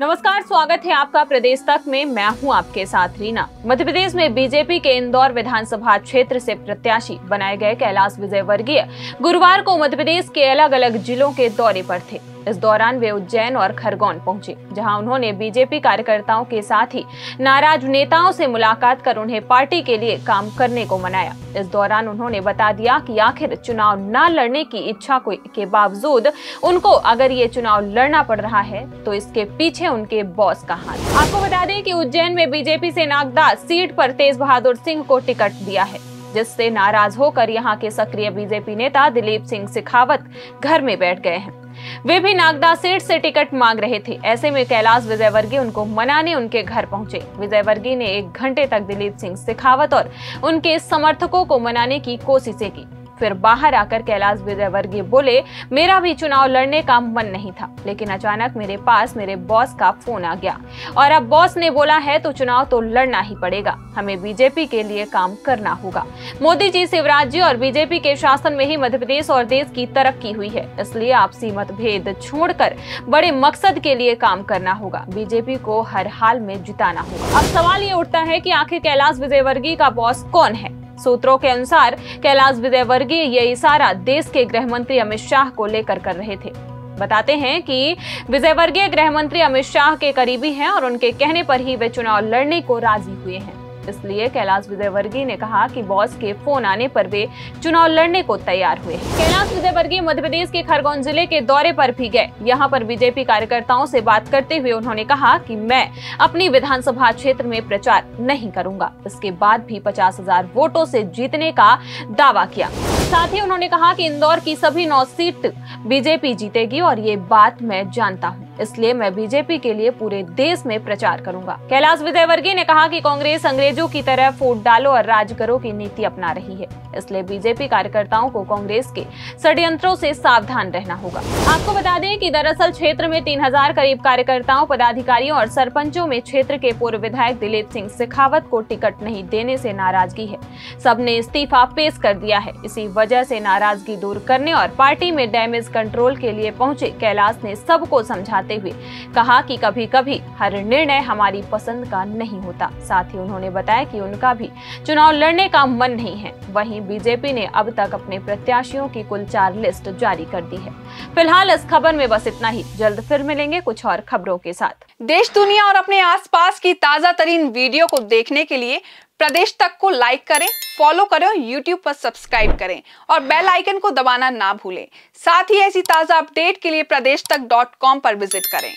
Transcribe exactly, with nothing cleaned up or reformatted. नमस्कार, स्वागत है आपका प्रदेश तक में। मैं हूं आपके साथ रीना। मध्य प्रदेश में बीजेपी के इंदौर विधानसभा क्षेत्र से प्रत्याशी बनाए गए कैलाश विजयवर्गीय गुरुवार को मध्य प्रदेश के अलग अलग जिलों के दौरे पर थे। इस दौरान वे उज्जैन और खरगोन पहुंचे, जहां उन्होंने बीजेपी कार्यकर्ताओं के साथ ही नाराज नेताओं से मुलाकात कर उन्हें पार्टी के लिए काम करने को मनाया। इस दौरान उन्होंने बता दिया कि आखिर चुनाव न लड़ने की इच्छा को के बावजूद उनको अगर ये चुनाव लड़ना पड़ रहा है तो इसके पीछे उनके बॉस का हाथ। आपको बता दें कि उज्जैन में बीजेपी से नागदा सीट पर तेज बहादुर सिंह को टिकट दिया है, जिससे नाराज होकर यहाँ के सक्रिय बीजेपी नेता दिलीप सिंह सिखावत घर में बैठ गए हैं। वे भी नागदा सीट से टिकट मांग रहे थे। ऐसे में कैलाश विजयवर्गीय उनको मनाने उनके घर पहुंचे। विजयवर्गीय ने एक घंटे तक दिलीप सिंह सिखावत और उनके समर्थकों को मनाने की कोशिशें की। फिर बाहर आकर कैलाश विजयवर्गीय बोले, मेरा भी चुनाव लड़ने का मन नहीं था, लेकिन अचानक मेरे पास मेरे बॉस का फोन आ गया और अब बॉस ने बोला है तो चुनाव तो लड़ना ही पड़ेगा। हमें बीजेपी के लिए काम करना होगा। मोदी जी, शिवराज जी और बीजेपी के शासन में ही मध्य प्रदेश और देश की तरक्की हुई है, इसलिए आपसी मतभेद छोड़कर बड़े मकसद के लिए काम करना होगा। बीजेपी को हर हाल में जिताना होगा। अब सवाल ये उठता है कि आखिर कैलाश विजयवर्गीय का बॉस कौन है। सूत्रों के अनुसार कैलाश विजयवर्गीय ये इशारा देश के गृह मंत्री अमित शाह को लेकर कर रहे थे। बताते हैं कि विजयवर्गीय गृह मंत्री अमित शाह के करीबी हैं और उनके कहने पर ही वे चुनाव लड़ने को राजी हुए हैं। इसलिए कैलाश विजयवर्गीय ने कहा कि बॉस के फोन आने पर वे चुनाव लड़ने को तैयार हुए। कैलाश विजयवर्गीय मध्य प्रदेश के खरगोन जिले के दौरे पर भी गए। यहाँ पर बीजेपी कार्यकर्ताओं से बात करते हुए उन्होंने कहा कि मैं अपनी विधानसभा क्षेत्र में प्रचार नहीं करूंगा। इसके बाद भी पचास हजार वोटों से जीतने का दावा किया। साथ ही उन्होंने कहा कि इंदौर की सभी नौ सीट बीजेपी जीतेगी और ये बात मैं जानता हूँ, इसलिए मैं बीजेपी के लिए पूरे देश में प्रचार करूंगा। कैलाश विजयवर्गीय ने कहा कि कांग्रेस अंग्रेजों की तरह फूट डालो और राज करो की नीति अपना रही है, इसलिए बीजेपी कार्यकर्ताओं को कांग्रेस के षड्यंत्रों से सावधान रहना होगा। आपको बता दें कि दरअसल क्षेत्र में तीन हजार करीब कार्यकर्ताओं, पदाधिकारियों और सरपंचों में क्षेत्र के पूर्व विधायक दिलीप सिंह सिखावत को टिकट नहीं देने से नाराजगी है। सबने इस्तीफा पेश कर दिया है। इसी वजह से नाराजगी दूर करने और पार्टी में डैमेज कंट्रोल के लिए पहुँचे कैलाश ने सबको समझा हुए कहा कि कभी कभी हर निर्णय हमारी पसंद का नहीं होता। साथ ही उन्होंने बताया कि उनका भी चुनाव लड़ने का मन नहीं है। वहीं बीजेपी ने अब तक अपने प्रत्याशियों की कुल चार लिस्ट जारी कर दी है। फिलहाल इस खबर में बस इतना ही। जल्द फिर मिलेंगे कुछ और खबरों के साथ। देश, दुनिया और अपने आसपास की ताजा तरीन वीडियो को देखने के लिए प्रदेश तक को लाइक करें, फॉलो करें, यूट्यूब पर सब्सक्राइब करें और बेल आइकन को दबाना ना भूलें। साथ ही ऐसी ताजा अपडेट के लिए प्रदेश तक डॉट कॉम पर विजिट करें।